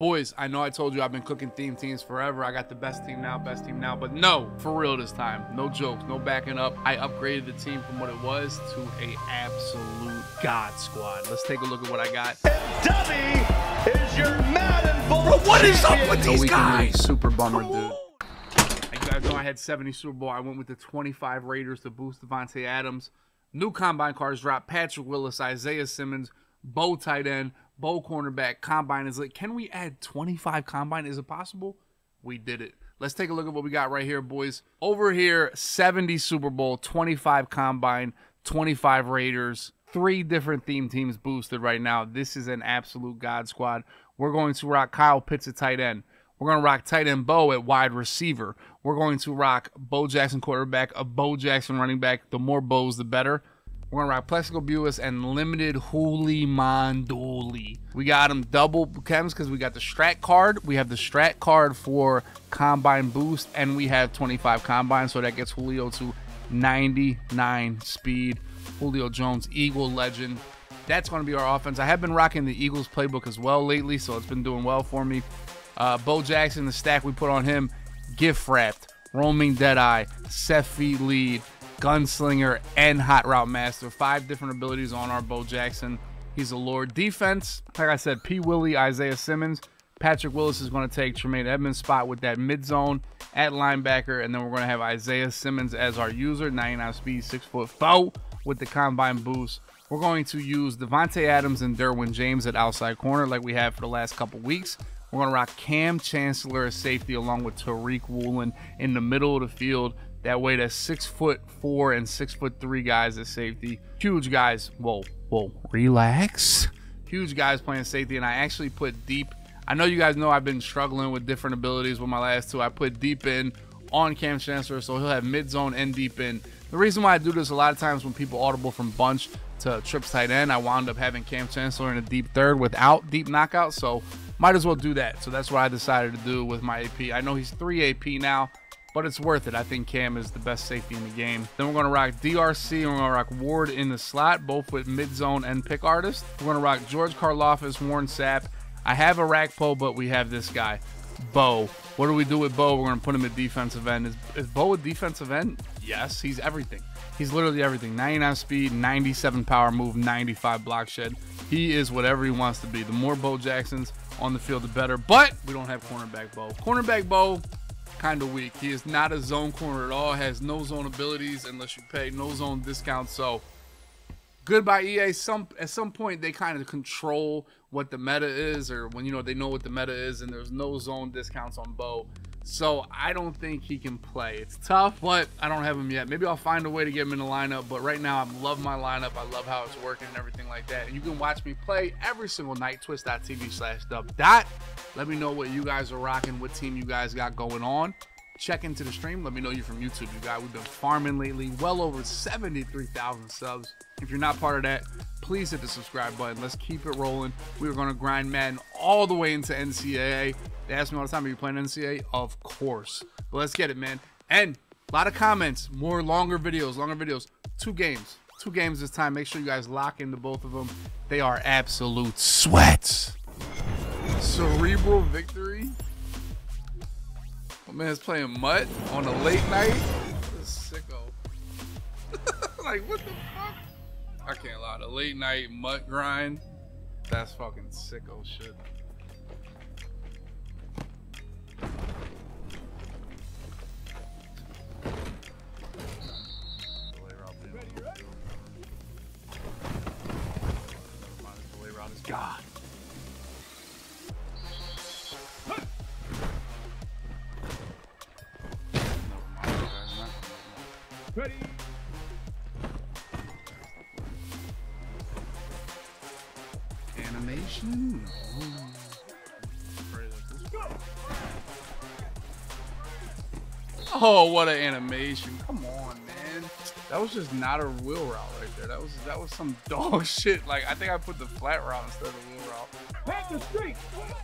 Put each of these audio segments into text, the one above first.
Boys, I know I told you I've been cooking theme teams forever. I got the best team now, but no, for real this time. No jokes, no backing up. I upgraded the team from what it was to an absolute god squad. Let's take a look at what I got. And Dummy is your Madden Bowl. Bro, what is up with these guys? Super bummer, dude. You guys know I had 70 Super Bowl. I went with the 25 Raiders to boost Devontae Adams. New combine cards dropped. Patrick Willis, Isaiah Simmons, Bo tight end, Bo cornerback, combine is lit. Can we add 25 combine? Is it possible? We did it. Let's take a look at what we got right here, boys. Over here, 70 Super Bowl, 25 combine, 25 Raiders, 3 different theme teams boosted right now. This is an absolute god squad. We're going to rock Kyle Pitts at tight end. We're going to rock tight end Bo at wide receiver. We're going to rock Bo Jackson quarterback, a Bo Jackson running back. The more Bo's, the better. We're going to rock Plaxico Burress and limited Hooli Mandoli. We got him double chems because we got the strat card. We have the strat card for combine boost, and we have 25 combine, so that gets Julio to 99 speed. Julio Jones, Eagle legend. That's going to be our offense. I have been rocking the Eagles playbook as well lately, so it's been doing well for me. Bo Jackson, the stack we put on him, gift wrapped, roaming deadeye, Seffi lead, gunslinger, and hot route master. 5 different abilities on our Bo Jackson. He's a lord. Defense, like I said, P. Willie, Isaiah Simmons. Patrick Willis is going to take Tremaine Edmonds' spot with that mid zone at linebacker, and then we're going to have Isaiah Simmons as our user. 99 speed, 6'4" with the combine boost. We're going to use Devontae Adams and Derwin James at outside corner like we have for the last couple weeks. We're going to rock Cam Chancellor as safety along with Tariq Woolen in the middle of the field. That way, that's 6'4" and 6'3" guys at safety. Huge guys. Whoa, relax. Huge guys playing safety, and I actually put deep. I know you guys know I've been struggling with different abilities with my last two. I put deep in on Cam Chancellor, so he'll have mid zone and deep in. The reason why I do this a lot of times when people audible from bunch to trips tight end, I wound up having Cam Chancellor in a deep third without deep knockout, so might as well do that. So that's what I decided to do with my AP. I know he's 3 AP now, but it's worth it. I think Cam is the best safety in the game. Then we're going to rock DRC, and we're going to rock Ward in the slot, both with mid-zone and pick artist. We're going to rock George Karlaftis, Warren Sapp. I have a Rakpo, but we have this guy, Bo. What do we do with Bo? We're going to put him at defensive end. Is Bo a defensive end? Yes, he's everything. He's literally everything. 99 speed, 97 power move, 95 block shed. He is whatever he wants to be. The more Bo Jacksons on the field, the better, but we don't have cornerback Bo. Cornerback Bo, kind of weak. He is not a zone corner at all, has no zone abilities unless you pay, no zone discount. So goodbye EA. At some point they kind of control what the meta is, or when, you know, they know what the meta is, and there's no zone discounts on Bo. So I don't think he can play. It's tough, but I don't have him yet. Maybe I'll find a way to get him in the lineup, but right now I love my lineup. I love how it's working and everything like that. And you can watch me play every single night, twitch.tv/dub. Let me know what you guys are rocking, what team you guys got going on. Check into the stream. Let me know you're from YouTube, you guys. We've been farming lately, well over 73,000 subs. If you're not part of that, please hit the subscribe button. Let's keep it rolling. We're going to grind Madden all the way into NCAA. They ask me all the time, are you playing NCAA? Of course. But let's get it, man. And a lot of comments, more longer videos. 2 games this time. Make sure you guys lock into both of them. They are absolute sweats. Cerebral victory. My man's playing Mutt on a late night. What a sicko. Like, what the fuck? I can't lie, the late night Mutt grind, that's fucking sicko shit. Delay route is God. Ready. Animation? No. Oh, what an animation. Come on, man. That was just not a wheel route right there. That was some dog shit. Like, I think I put the flat route instead of the wheel route. Back the street! Wait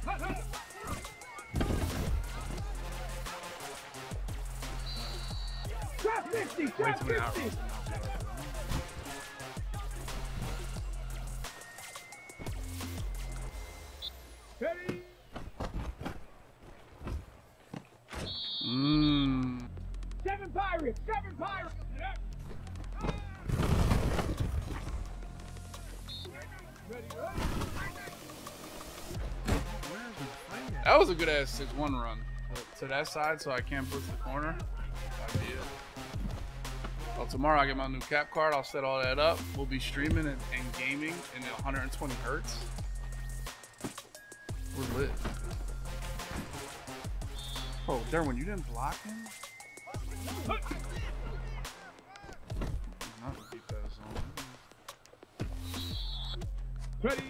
2 hours. Ready? That was a good ass 6-1 run to that side, so I can't push the corner. I did. Well, tomorrow I get my new cap card. I'll set all that up. We'll be streaming and gaming in 120 hertz. We're lit. Oh, Derwin, you didn't block him? Not to keep that zone. Ready.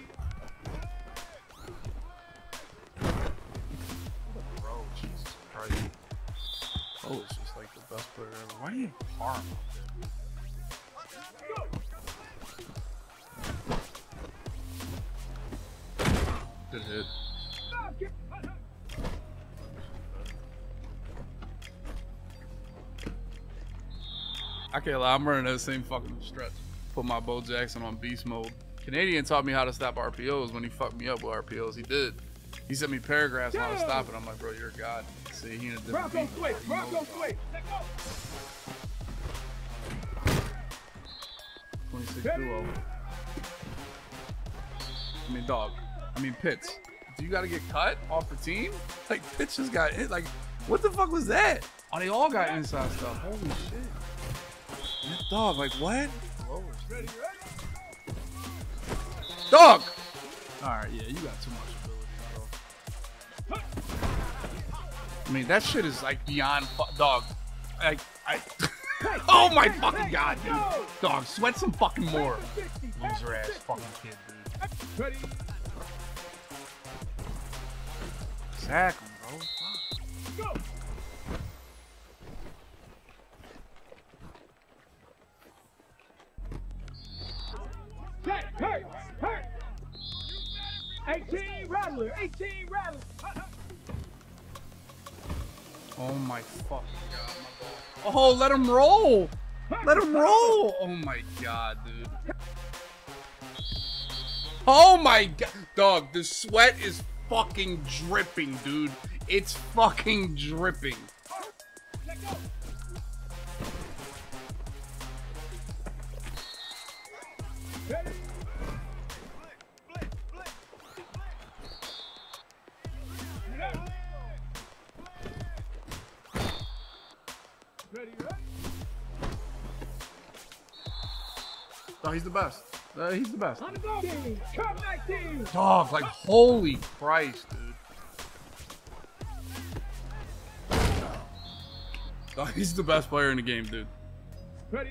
Oh, it's just like the best player ever. Why do you harm? Good hit. I can't lie, I'm running that same fucking stretch. Put my Bo Jackson on beast mode. Canadian taught me how to stop RPOs when he fucked me up with RPOs. He did. He sent me paragraphs on how to stop it. I'm like, bro, you're a god. See, he in a different beat. Bronco switch. 26 duo. Pitts. Do you got to get cut off the team? Like, Pitts just got hit. Like, what the fuck was that? Oh, they all got inside stuff. Holy shit. That dog, like, what? Dog! All right, yeah, you got too much. I mean, that shit is like beyond dog. Like, oh my fucking god, dude. Dog, sweat some fucking more. Loser ass fucking kid, dude. Sack him, bro. Fuck. Hurt, hurt. 18 rattler, 18 rattler. Oh my fucking god, my ball. Oh, let him roll! Let him roll! Oh my god, dude. Oh my god. Dog, the sweat is fucking dripping, dude. It's fucking dripping. Let go. Oh, he's the best. He's the best. Dog, like, holy Christ, dude. Dog, he's the best player in the game, dude. Ready?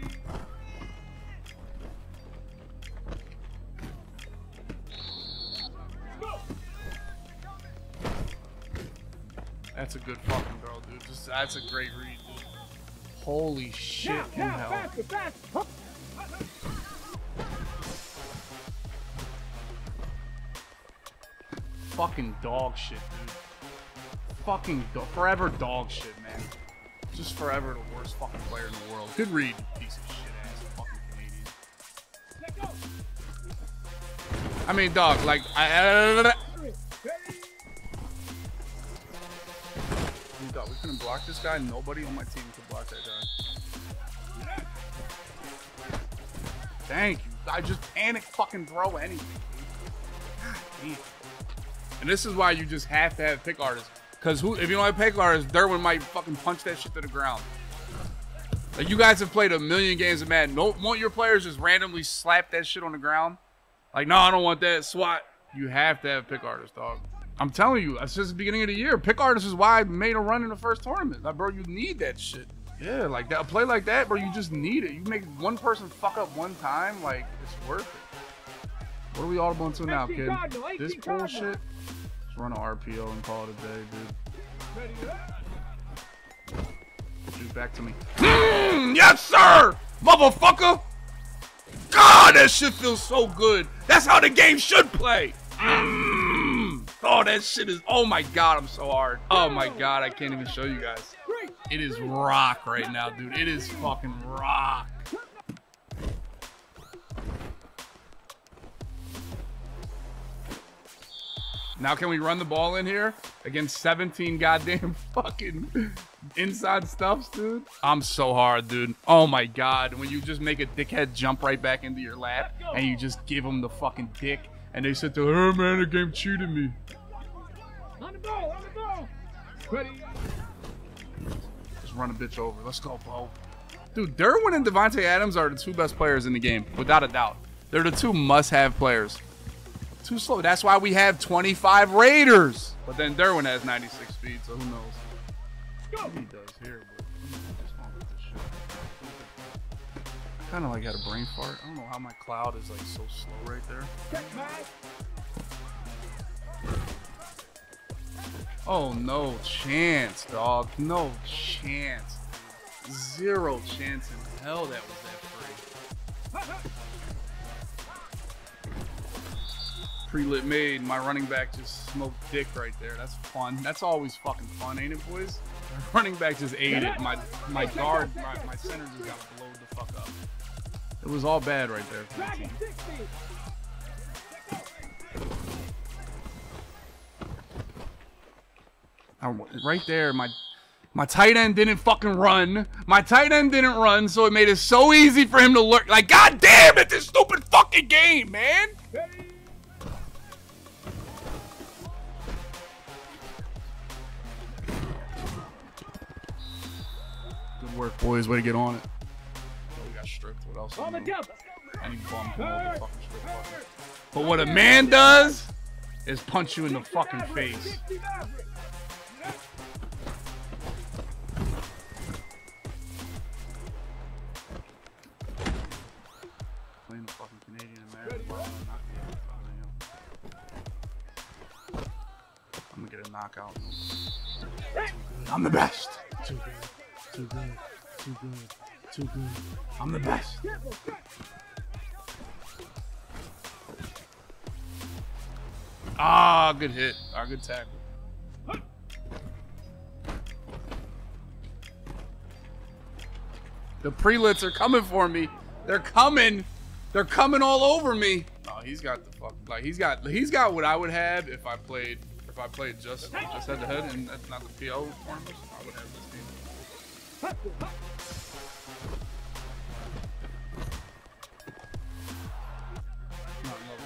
Go. That's a good fucking girl, dude. Just, that's a great read, dude. Holy shit. Now, faster, faster. Fucking dog shit, dude. Fucking forever dog shit, man. Just forever the worst fucking player in the world. Good read, piece of shit ass fucking Canadian. Let go. I mean, dog, like, dog, we couldn't block this guy. Nobody on my team could block that guy. Thank you. I just panic fucking throw anything, dude. God damn. And this is why you just have to have pick artists. Because if you don't have pick artists, Derwin might fucking punch that shit to the ground. Like, you guys have played a million games of Madden. Won't your players just randomly slap that shit on the ground? Like, no, I don't want that. SWAT. You have to have pick artists, dog. I'm telling you, that's just the beginning of the year. Pick artists is why I made a run in the first tournament. Like, bro, you need that shit. Yeah, like, that, a play like that, bro, you just need it. You make one person fuck up one time, like, it's worth it. What are we audible into now, kid? This bullshit? Just run an RPO and call it a day, dude. Shoot back to me. Yes, sir! Motherfucker! God, that shit feels so good. That's how the game should play. Oh, that shit is... Oh, my God, I'm so hard. Oh, my God, I can't even show you guys. It is rock right now, dude. It is fucking rock. Now can we run the ball in here against 17 goddamn fucking inside stuffs, dude? I'm so hard, dude. Oh my God. When you just make a dickhead jump right back into your lap and you just give them the fucking dick and they sit there, oh man, the game cheated me. On the ball, on the ball. Ready? Just run a bitch over. Let's go, Bo. Dude, Derwin and Devontae Adams are the two best players in the game, without a doubt. They're the two must-have players. Too slow. That's why we have 25 Raiders. But then Derwin has 96 speed, so who knows? Go. He does here, but just want with this shit. I kind of like had a brain fart. I don't know how my cloud is like so slow right there. Oh, no chance, dog. No chance. Zero chance in hell that was that free. Pre-lit made. My running back just smoked dick right there. That's fun. That's always fucking fun, ain't it, boys? My running back just ate it. My guard, my center just got blowed the fuck up. It was all bad right there. For the team. Right there, my tight end didn't fucking run. My tight end didn't run, so it made it so easy for him to lurk. Like, God damn it, this stupid fucking game, man. Good work, boys. Way to get on it. Oh, we got stripped. What else? I need to bomb him over the fucking strip bucket. But what a man does is punch you in the fucking face. Playing the fucking Canadian American. I'm gonna get a knockout. I'm the best. Too good. Too good. Too good. Too good. I'm the best. Ah, good hit. Ah, good tackle. The prelits are coming for me. They're coming. They're coming all over me. Oh, he's got the fuck. Like he's got what I would have if I played just head to head and that's not the PO performance. I would have this team.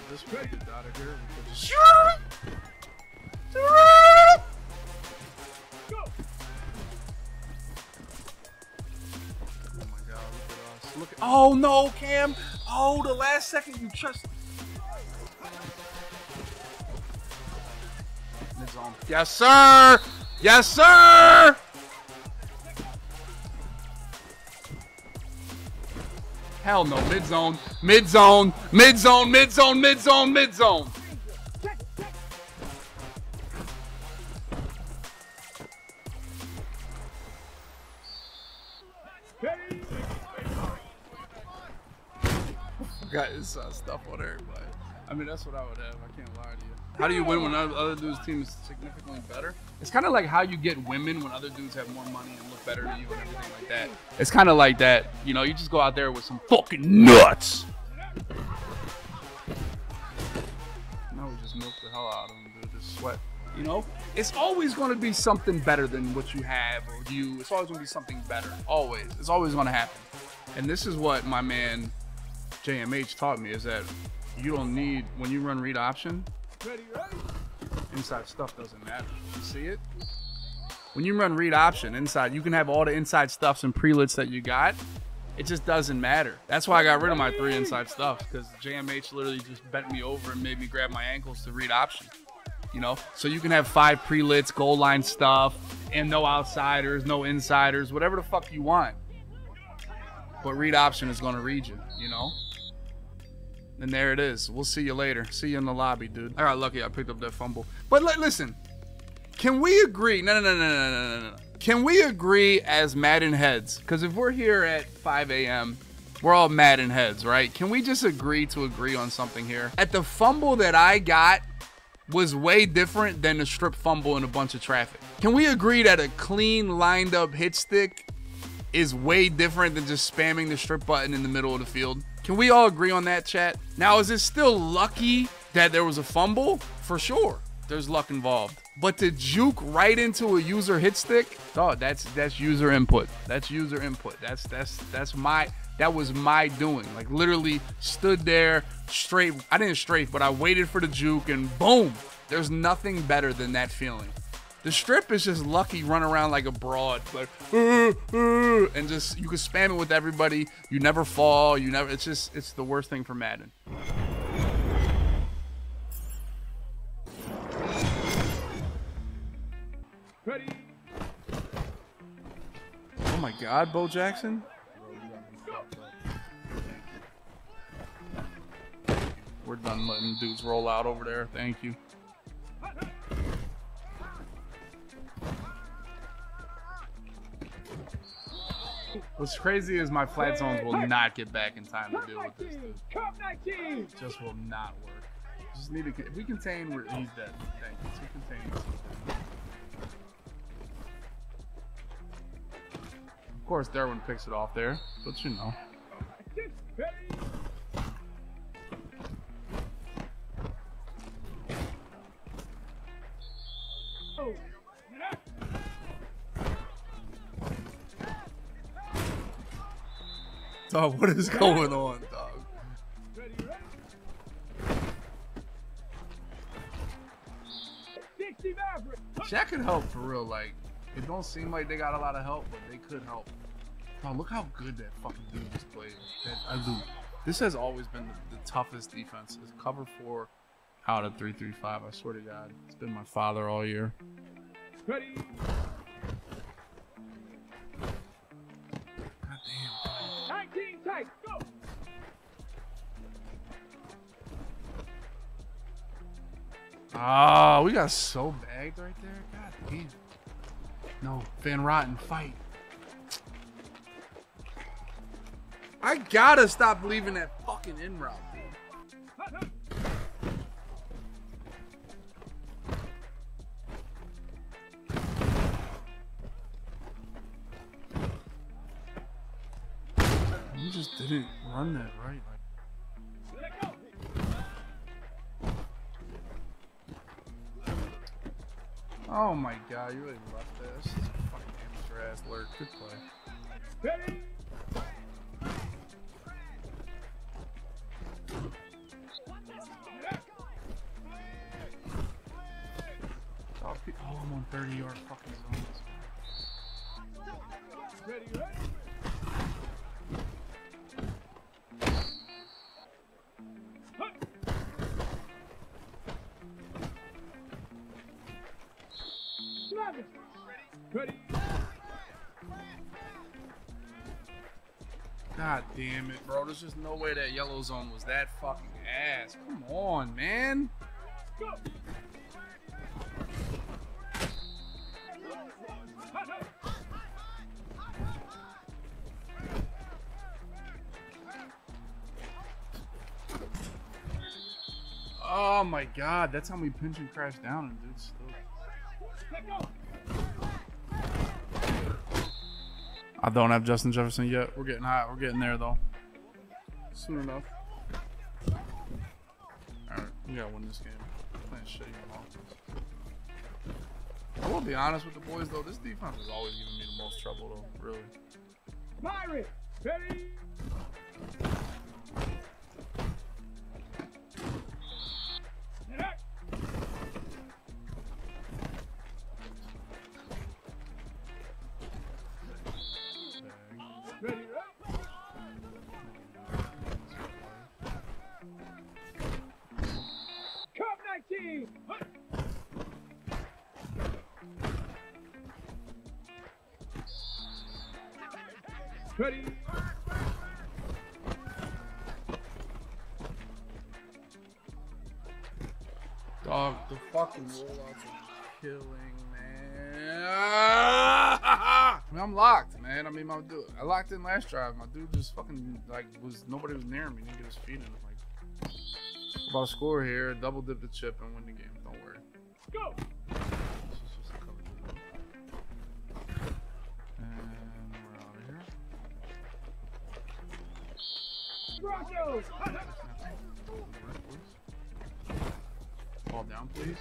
This guy gets out of here. Go. Oh my God, look at us. Look at, oh no, Cam. Oh, the last second you just. Yes, sir. Yes, sir. Hell no, mid zone, mid zone, mid zone, mid zone, mid zone, mid zone. Got his stuff on everybody. I mean, that's what I would have. I can't lie to you. How do you win when other dudes' team is significantly better? It's kind of like how you get women when other dudes have more money and look better to you and everything like that. It's kind of like that. You know, you just go out there with some fucking nuts. Now we just milk the hell out of them, dude. Just sweat. You know, it's always going to be something better than what you have or you. It's always going to be something better. Always. It's always going to happen. And this is what my man JMH taught me, is that you don't need, when you run read option, inside stuff doesn't matter. You see it? When you run read option inside, you can have all the inside stuffs and prelits that you got. It just doesn't matter. That's why I got rid of my 3 inside stuffs, because JMH literally just bent me over and made me grab my ankles to read option. You know, so you can have 5 prelits, goal line stuff, and no outsiders, no insiders, whatever the fuck you want. But read option is going to read you, you know? And there it is. We'll see you later. See you in the lobby, dude. I got lucky I picked up that fumble. But listen, can we agree? No. Can we agree as Madden heads? Because if we're here at 5 a.m., we're all Madden heads, right? Can we just agree on something here? At the fumble that I got was way different than the strip fumble in a bunch of traffic. Can we agree that a clean, lined up hit stick is way different than just spamming the strip button in the middle of the field? Can we all agree on that, chat? Now, is it still lucky that there was a fumble? For sure. There's luck involved. But to juke right into a user hit stick, oh, that's user input. That's user input. That's my, that was my doing. Like literally stood there straight. I didn't strafe, but I waited for the juke and boom. There's nothing better than that feeling. The strip is just lucky, run around like a broad, like and just you can spam it with everybody. You never fall. You never. It's just it's the worst thing for Madden. Ready. Oh my God, Bo Jackson. We're done letting dudes roll out over there. Thank you. What's crazy is my flat zones will not get back in time to deal with this. Dude. It just will not work. Just need to. If we contain, we're he's dead. Thank you. We contain. Of course, Derwin picks it off there, but you know. Oh, what is going on, dog? Shaq could help for real. Like, it don't seem like they got a lot of help, but they could help. Oh, look how good that fucking dude just played. This has always been the toughest defense. It's cover 4 out of 335. I swear to God, it's been my father all year. Ready. Go. Oh, we got so bagged right there. God damn. No, Van Rotten, fight. I gotta stop leaving that fucking in route, dude. You just didn't run that right. Oh my God, you really left this. This is a fucking amateur ass lurk. Good play. Oh, I'm on 30-yard fucking zones. Ready. God damn it, bro. There's just no way that yellow zone was that fucking ass. Come on, man. Go. Oh my God, that's how we pinch and crash down and dude still. I don't have Justin Jefferson yet. We're getting hot. We're getting there though. Soon enough. All right, we gotta win this game. I'm playing shitty offense. I will be honest with the boys though. This defense is always giving me the most trouble though. Really. Myron, ready? Ready. Dog, the fucking rollouts are killing, man. I mean, I'm locked, man. I mean, my dude, I locked in last drive. My dude just fucking like was nobody was near him. He didn't get his feet in. I'm like, about to score here, double dip the chip and win the game. Don't worry. Go. Fall down, please.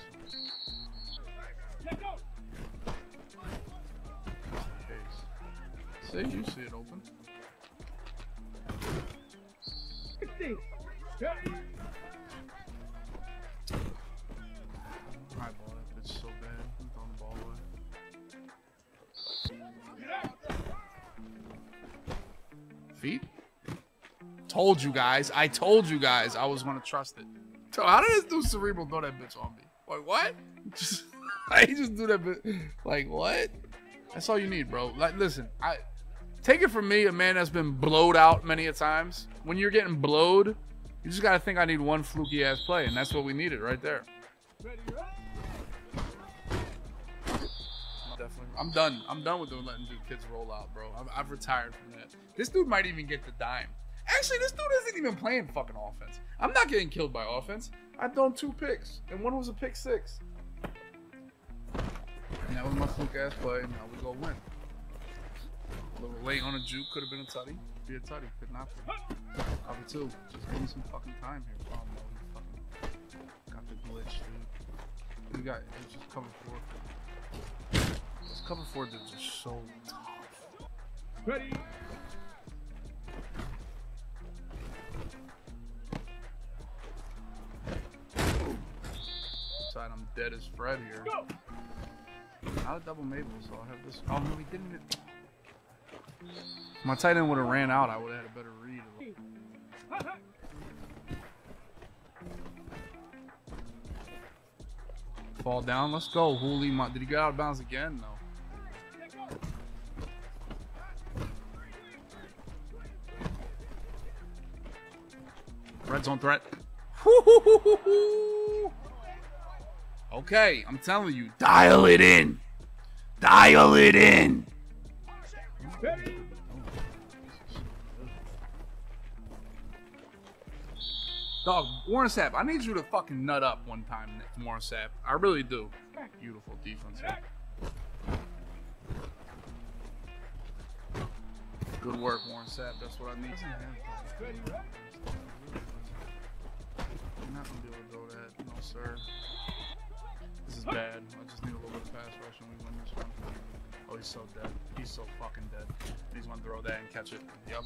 They usually see it open. I bought it, it's so bad. I'm throwing the ball away. Feet? Told you guys. I told you guys I was going to trust it. So how did this dude Cerebral throw that bitch on me? Like, what? I just do that bit. Like, what? That's all you need, bro. Like, listen, I take it from me, a man that's been blowed out many a times. When you're getting blowed, you just got to think I need one fluky ass play, and that's what we needed right there. Definitely. I'm done. I'm done with letting dude kids roll out, bro. I've retired from that. This dude might even get the dime. Actually, this dude isn't even playing fucking offense. I'm not getting killed by offense. I've thrown 2 picks, and one was a pick 6. And that was my fluke ass play, and now we go win. A little late on a juke, could have been a tutty. Be a tutty, could not be. Probably two. Just give me some fucking time here. Oh, no, we fucking got the glitch, dude. We got, it's just cover 4. This cover 4 dudes are so tough. Ready? I'm dead as Fred here. Go. Not a double Mabel, so I'll have this. Oh no, he didn't. If my tight end would have ran out, I would have had a better read. Fall down. Let's go, Hooli. Did he get out of bounds again? No. Red zone threat. Okay, I'm telling you, dial it in. Dial it in. Dog, Warren Sapp, I need you to fucking nut up one time, Warren Sapp. I really do. Beautiful defense. Good work, Warren Sapp. That's what I need. I'm not gonna be able to go that, no sir. This is bad. I just need a little bit of pass rush and we win this one. Oh, he's so dead. He's so fucking dead. He's gonna throw that and catch it. Yep.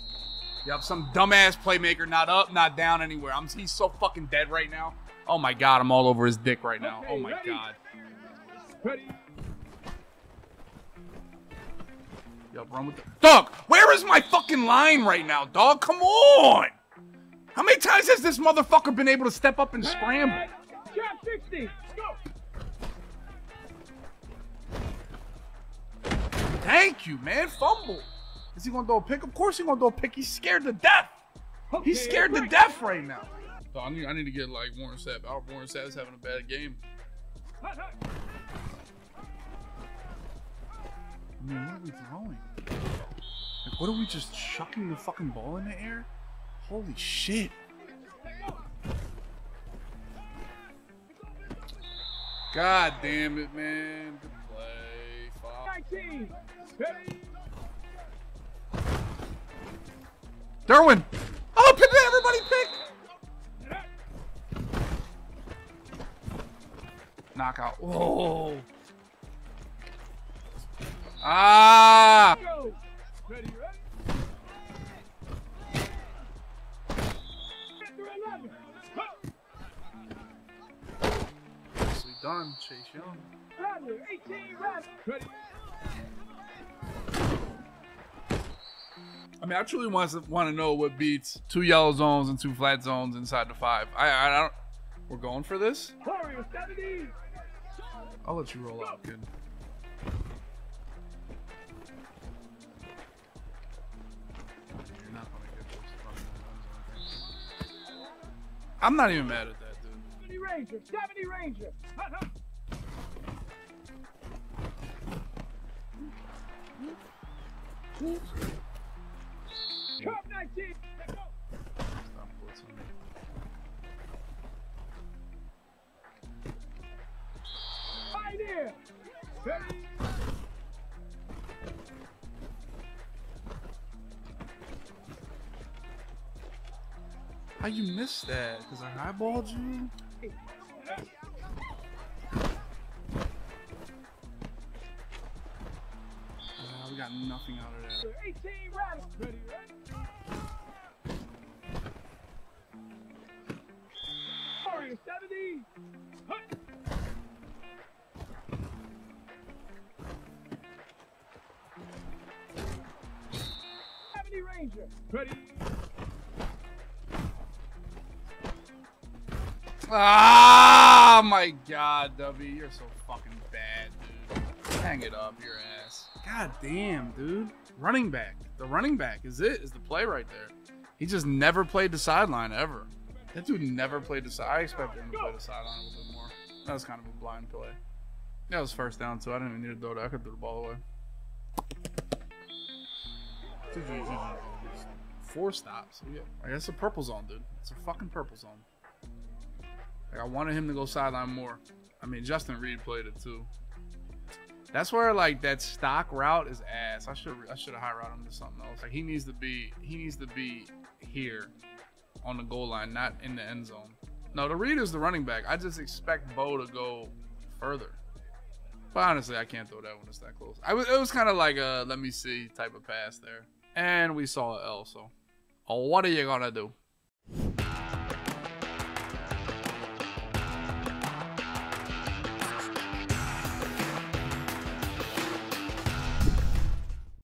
Yep, some dumbass playmaker, not up, not down anywhere. He's so fucking dead right now. Oh my god, I'm all over his dick right now. Okay, oh my god. Ready. Yep, run with the dog! Where is my fucking line right now, dog? Come on! How many times has this motherfucker been able to step up and scramble? Trap 60! Go! Thank you, man. Fumble. Is he gonna throw a pick? Of course he's gonna throw a pick. He's scared to death. Okay, he's scared to death right now. So I need to get like Warren Sapp out. Warren Sapp's having a bad game. Man, what are we throwing? Like, what are we just chucking the fucking ball in the air? Holy shit. God damn it, man. Good play. Derwin! Oh, pick that, everybody pick! Knockout. Oh! Ah! Nicely done, Chase Young. I mean, I truly want to know what beats 2 yellow zones and 2 flat zones inside the 5. I don't. We're going for this. I'll let you roll out, kid. You're not gonna get those fucking ones. I'm not even mad at that, dude. 70 Ranger, 70 Ranger. How you missed that? Because I eyeballed you? got nothing out of that. 18 rounds. Ready? Sorry, 70. Hut. Ranger. Ready. Ah, my God, W, you're so fucking bad, dude. Hang it up, your ass. God damn, dude. Running back. The running back is the play right there. He just never played the sideline ever. That dude never played the sideline. I expected him to play the sideline a little bit more. That was kind of a blind play. That was first down, so I didn't even need to throw that. I could throw the ball away. Four stops. Yeah. Like, that's a purple zone, dude. It's a fucking purple zone. Like, I wanted him to go sideline more. I mean, Justin Reed played it too. That's where like that stock route is ass. I should have high routed him to something else. Like, he needs to be here on the goal line, not in the end zone. No, the Reed is the running back. I just expect Bo to go further. But honestly, I can't throw that when it's that close. It was kind of like a let me see type of pass there. And we saw an L, so what are you gonna do?